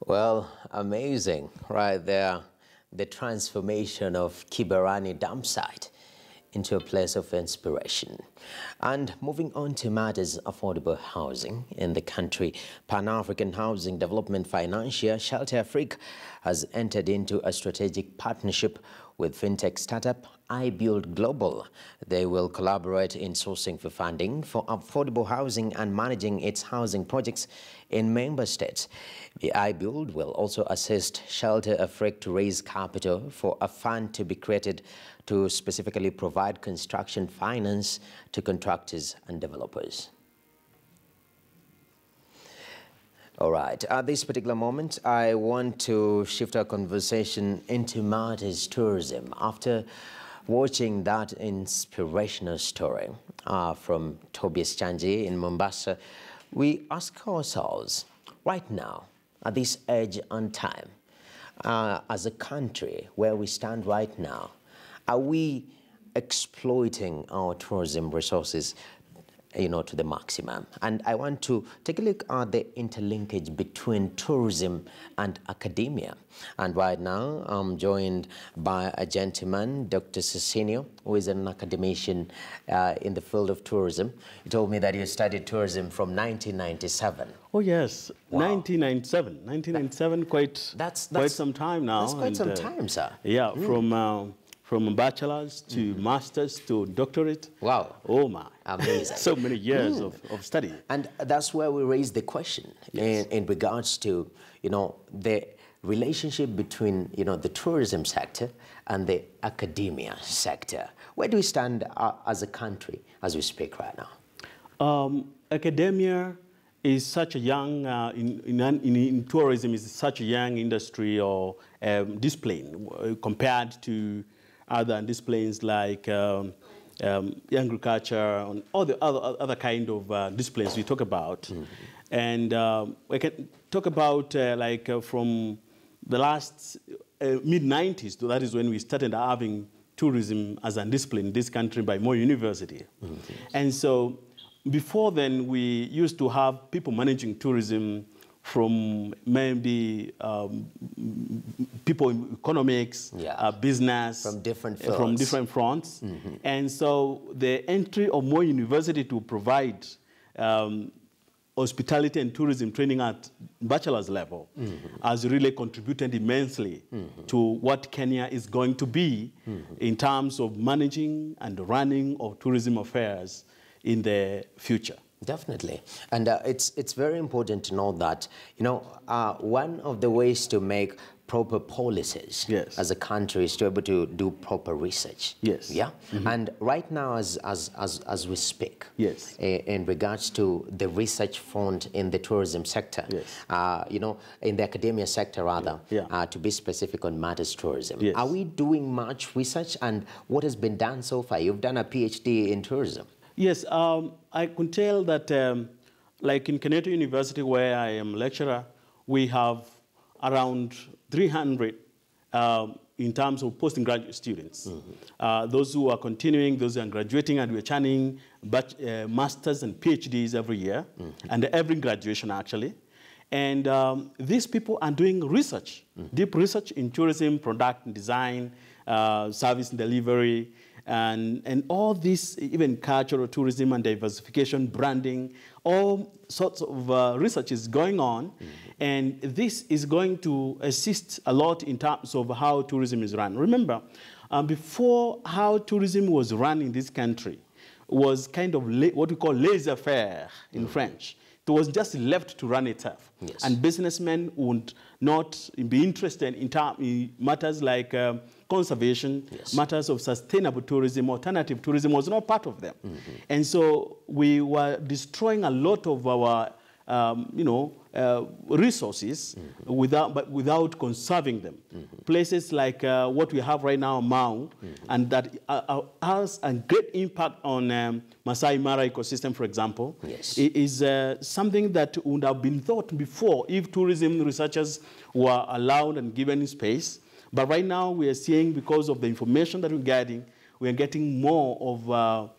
Well, amazing right there, the transformation of Kibarani Dam site into a place of inspiration. And moving on to matters affordable housing in the country, Pan-African Housing Development Financier Shelter Afrique has entered into a strategic partnership with fintech startup iBuild Global. They will collaborate in sourcing for funding for affordable housing and managing its housing projects in member states. The iBuild will also assist Shelter Afrique to raise capital for a fund to be created to specifically provide construction finance to contractors and developers. All right, at this particular moment, I want to shift our conversation into matters tourism. After watching that inspirational story from Tobias Chanji in Mombasa, we ask ourselves, right now, at this age and time, as a country where we stand right now, are we exploiting our tourism resources, you know, to the maximum? And I want to take a look at the interlinkage between tourism and academia. And right now, I'm joined by a gentleman, Dr. Cecenio, who is an academician in the field of tourism. You told me that you studied tourism from 1997. Oh, yes. Wow. 1997, that's quite some time now. That's quite some time, sir. Yeah, from bachelor's to master's to doctorate. Wow. Oh, my. Amazing. So many years of study. And that's where we raise the question in regards to, you know, the relationship between, you know, the tourism sector and the academia sector. Where do we stand as a country as we speak right now? Academia is such a young, in tourism is such a young industry or discipline compared to other disciplines like agriculture and all the other kind of disciplines we talk about. And we can talk about from the last mid-90s, that is when we started having tourism as a discipline in this country by Moi University. And so before then, we used to have people managing tourism from maybe people in economics, business, from different fronts. And so the entry of Moi University to provide hospitality and tourism training at bachelor's level has really contributed immensely to what Kenya is going to be in terms of managing and running of tourism affairs in the future. Definitely. And it's very important to know that, you know, one of the ways to make proper policies as a country is to be able to do proper research. Yes. Yeah. And right now, as we speak, in regards to the research front in the tourism sector, you know, in the academia sector rather, to be specific on matters tourism, are we doing much research, and what has been done so far? You've done a PhD in tourism. Yes, I can tell that, like in Kaneto University, where I am a lecturer, we have around 300 in terms of postgraduate students. Those who are continuing, those who are graduating, and we're churning masters and PhDs every year, and every graduation actually. And these people are doing research, deep research in tourism, product and design, service and delivery, and all this, even cultural tourism and diversification, branding, all sorts of research is going on. And this is going to assist a lot in terms of how tourism is run. Remember, before, how tourism was run in this country was kind of what we call laissez-faire in French. It was just left to run itself. And businessmen would not be interested in matters like conservation, matters of sustainable tourism, alternative tourism was not part of them. And so we were destroying a lot of our you know, resources without conserving them. Places like what we have right now, Mau, and that has a great impact on Maasai Mara ecosystem, for example. It is something that would have been thought before if tourism researchers were allowed and given space. But right now we are seeing, because of the information that we're getting more of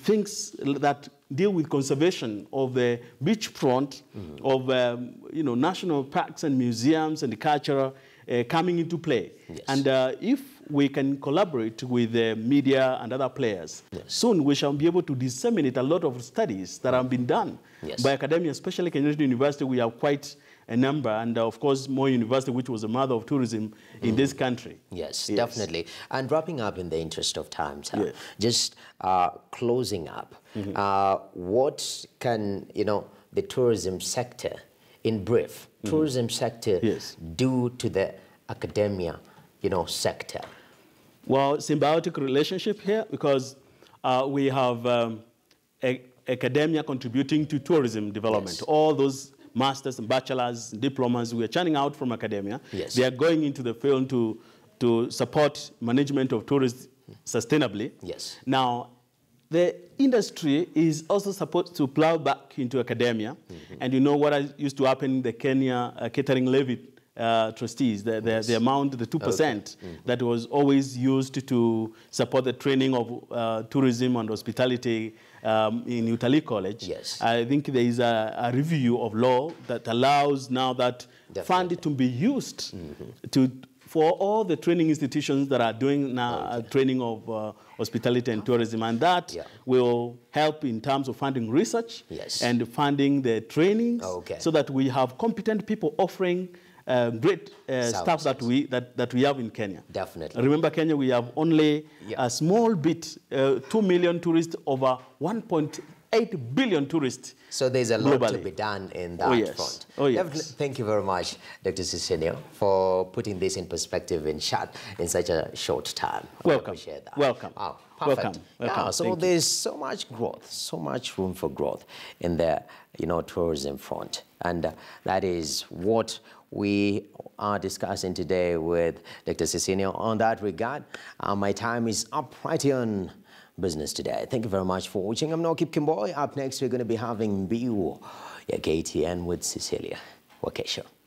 things that deal with conservation of the beachfront, mm-hmm. of you know, national parks and museums and the culture coming into play. Yes. And if we can collaborate with the media and other players, yes. soon we shall be able to disseminate a lot of studies that have been done yes. by academia, especially Kenyatta University. We have quite a number, and of course, Moi University, which was the mother of tourism in this country. Yes, yes, definitely. And wrapping up in the interest of time, sir, yes. just closing up, mm-hmm. What can, you know, the tourism sector, in brief, mm-hmm. tourism sector yes. do to the academia, you know, sector? Well, symbiotic relationship here, because we have academia contributing to tourism development. Yes. All those masters and bachelors, diplomas we are churning out from academia. Yes. They are going into the field to support management of tourism sustainably. Yes. Now, the industry is also supposed to plow back into academia. Mm-hmm. And you know what used to happen, the Kenya catering levy trustees, the amount, the 2% okay. mm-hmm. that was always used to support the training of tourism and hospitality in Utali College. Yes. I think there is a review of law that allows now that fund to be used mm-hmm. for all the training institutions that are doing now okay. Training of hospitality and tourism. And that yeah. will help in terms of funding research yes. and funding the trainings okay. so that we have competent people offering great stuff that we have in Kenya. Definitely. Remember, Kenya, we have only yeah. a small bit, 2 million tourists over 1.8 billion tourists. So there's a lot to be done in that front. Oh, yes. Definitely. Thank you very much, Dr. Cecenio, for putting this in perspective in such a short time. Welcome. I appreciate that. Welcome. Oh, perfect. Welcome. Welcome. Yeah, so there's so much growth, so much room for growth in the tourism front. And that is what we are discussing today with Dr. Cecenio. On that regard, my time is up right here on Business Today. Thank you very much for watching. I'm Nokip Kimboi. Up next, we're going to be having B.O. Yagatian with Cecilia Wakecha.